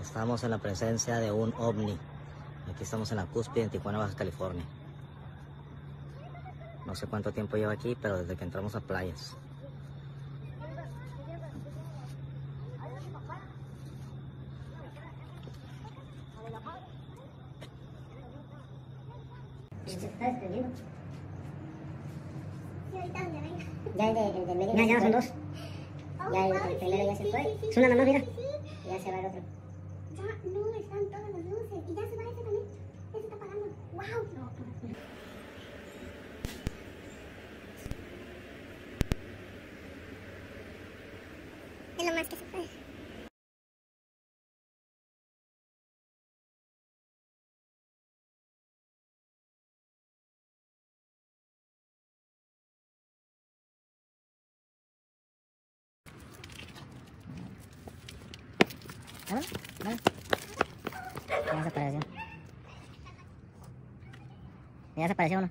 Estamos en la presencia de un ovni. Aquí estamos en la cúspide, en Tijuana, Baja California. No sé cuánto tiempo llevo aquí, pero desde que entramos a playas. Ya el de medio. Ya son dos. Ya el primero ya se fue. Es una nada más, mira. Ya se va el otro. Ya no están todas las luces. Y ya se va ese también. Ese está apagando. ¡Wow! No. Es lo más que se puede. ¿Ah? ¿Vale? Ya se apareció. Ya se apareció uno.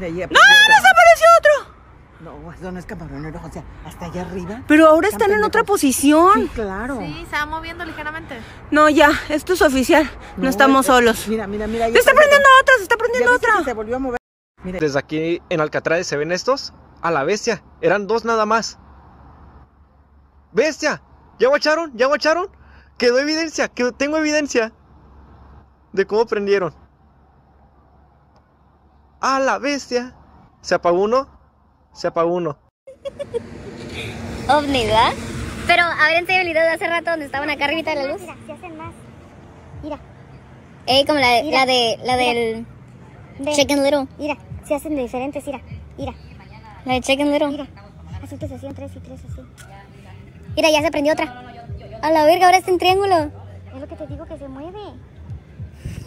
Sí, ya se apareció el otro. ¿Miraste? Sí. ¡No! ¡Nos apareció otro! No, eso no es camaronero, o sea, hasta allá arriba. Pero ahora están en otra posición. Sí, claro. Sí, se va moviendo ligeramente. No, ya, esto es oficial. No estamos solos. Mira, mira, mira. ¡Se está prendiendo otra! ¡Se está prendiendo otra! Se volvió a mover. Mira. Desde aquí en Alcatraz se ven estos. A la bestia. Eran dos nada más. ¡Bestia! ¿Ya guacharon? ¿Ya guacharon? Quedó evidencia, que tengo evidencia de cómo prendieron. ¡A la bestia! ¿Se apagó uno? Se apagó uno. Ovni, ¿verdad? Pero habían tenido el video de hace rato donde estaban acá arribita de la luz. Mira, se hacen más. Mira. Como la del Chicken Little. Mira, se hacen de diferentes, mira. Mira. La de Chicken Little. Mira. Así que se hacían tres y tres así. Mira, ya se prendió otra. A la verga, ahora está en triángulo. Es lo que te digo, que se mueve.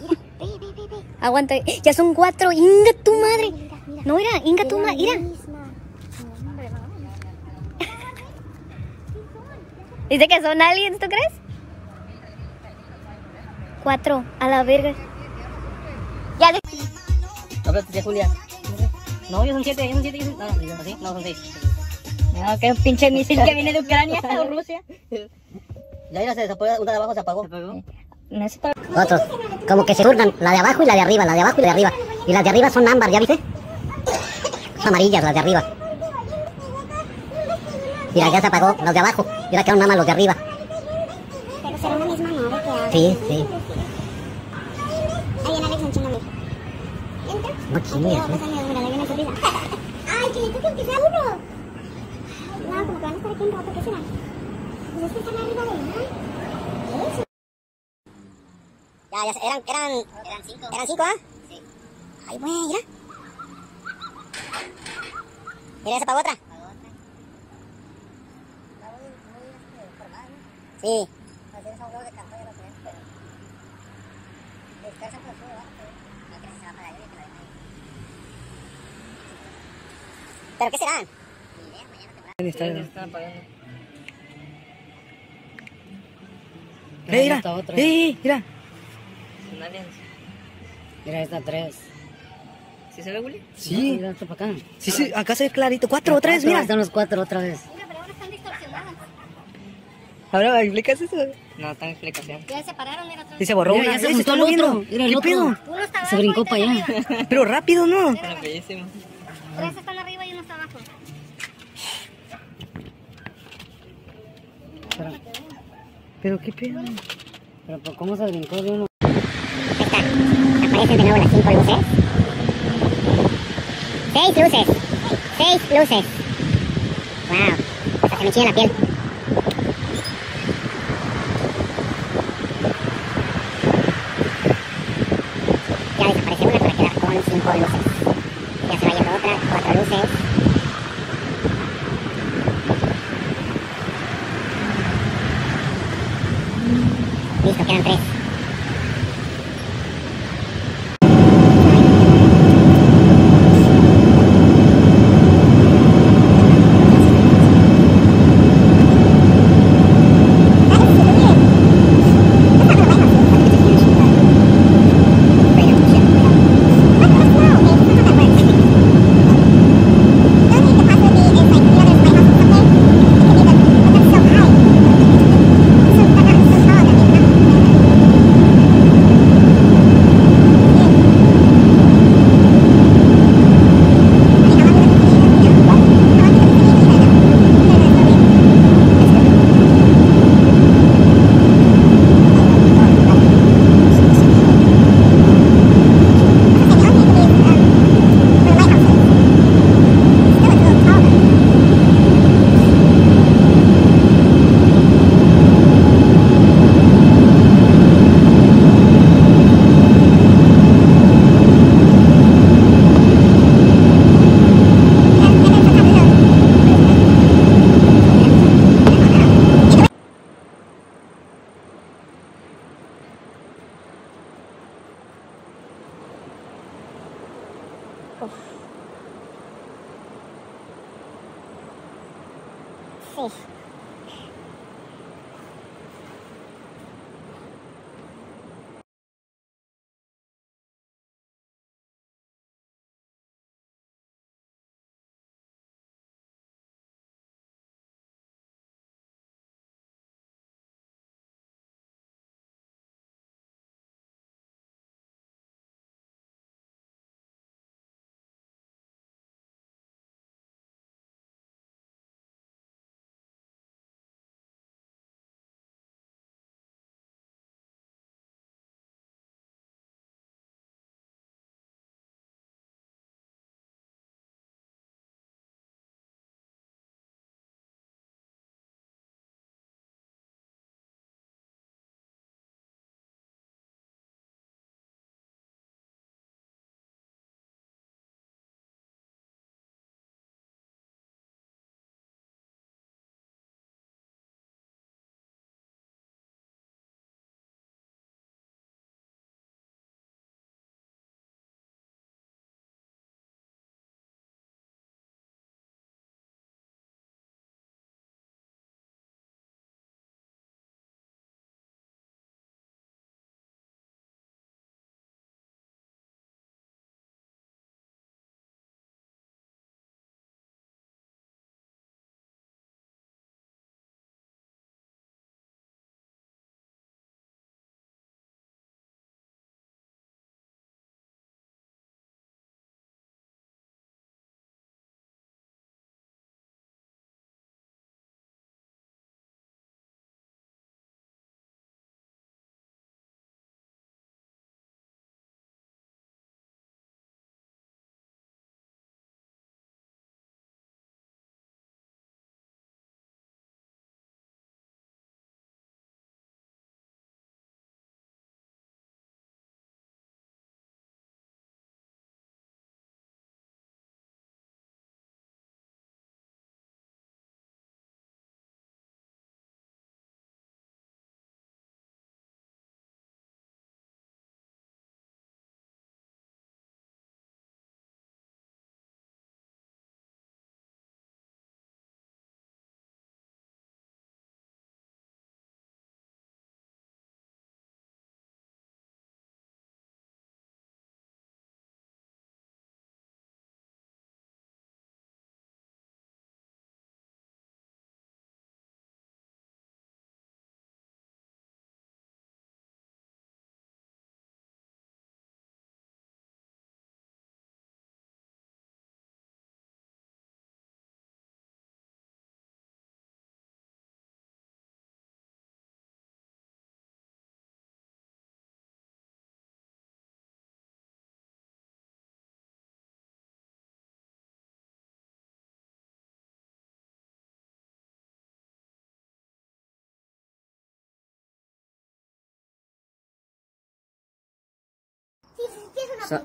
Mira, ve. Aguanta, ya son cuatro. ¡Inga tu madre! Mira. No, mira, inga tu madre. Mira. Dice que son aliens, ¿tú crees? Cuatro, a la verga. Ya de... Háblate, Julia. No, yo son siete. No, son seis. No, que pinche misil que viene de Ucrania o Rusia. Ya mira, se desapareció, una de abajo se apagó. Otros, como que se turnan, la de abajo y la de arriba, Y las de arriba son ámbar, ¿ya viste? Son amarillas las de arriba. Mira, ya se apagó, los de abajo. Mira, quedaron nada más los de arriba. Pero será una misma nave que ahora. Sí. Ahí viene Alex en chino, ¿entra? No chingues. Ay, chinito, que sea uno. No, como que van a estar aquí un rato, ¿qué será? Pues es que están arriba de nada. ¿Qué es? Ya, eran cinco. ¿Eran cinco, ah? Sí. Ay, güey, mira. Mira, ya se apagó otra. Sí. Así es, agujeros de cartón ya lo tenés, pero... Descansa por todo, ¿verdad? No crees que se va para allá y que la ven ahí. ¿Pero qué será? Ni idea, mañana temprano. Están apagando. Mira. Son aliens. Mira, esta tres. ¿Sí se ve, Willy? Sí. Mira, esto para acá. Sí, acá se ve clarito. Cuatro o tres, mira. Están los cuatro otra vez. Ahora, ¿explicas eso? No, está en explicación. Ya se pararon, mira. Y se borró una. Ya se juntó al otro. ¿Qué pedo? Se brincó para allá. Pero rápido, ¿no? Rapidísimo. Tres están arriba y uno está abajo. Pero ¿qué pedo? Pero ¿cómo se brincó de uno? Está. Aparecen de nuevo las 5 luces. 6 luces. 6 luces. Wow. Hasta se me chilla la piel. Listo, quedan tres. cuerpo. Sí.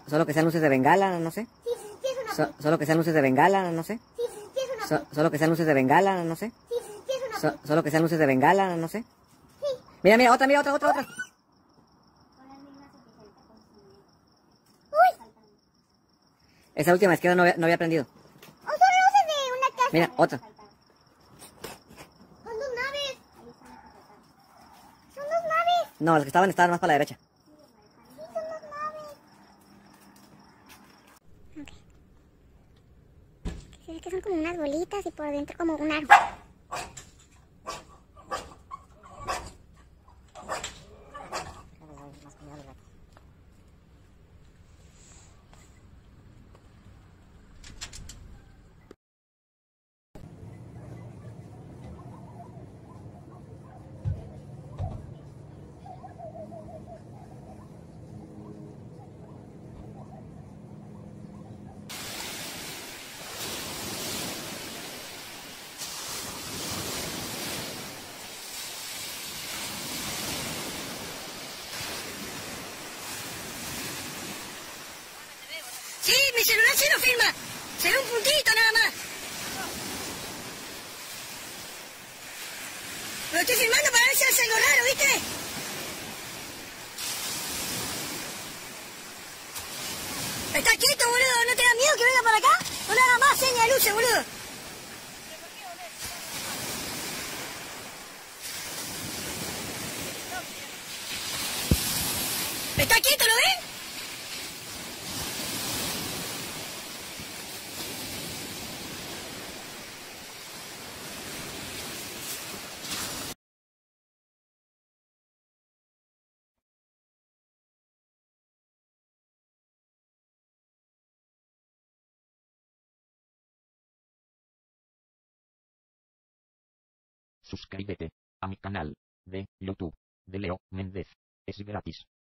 Solo que sean luces de bengala, no sé. Solo que sean luces de bengala, no sé. Solo que sean luces de bengala, no sé. Solo que sean luces de bengala, no sé. Mira, mira, otra. Esa última izquierda no había prendido. O son luces de una casa. Mira, otra. Son dos naves. Son dos naves. No, las que estaban más para la derecha. Que son como unas bolitas y por dentro como un árbol. Sí, mi celular sí lo firma. Se ve un puntito nada más. Lo estoy filmando para ver si hace algo raro, ¿viste? Está quieto, boludo, no te da miedo. luces, boludo. ¿Está quieto, lo ven? Suscríbete a mi canal de YouTube de Leo Méndez. Es gratis.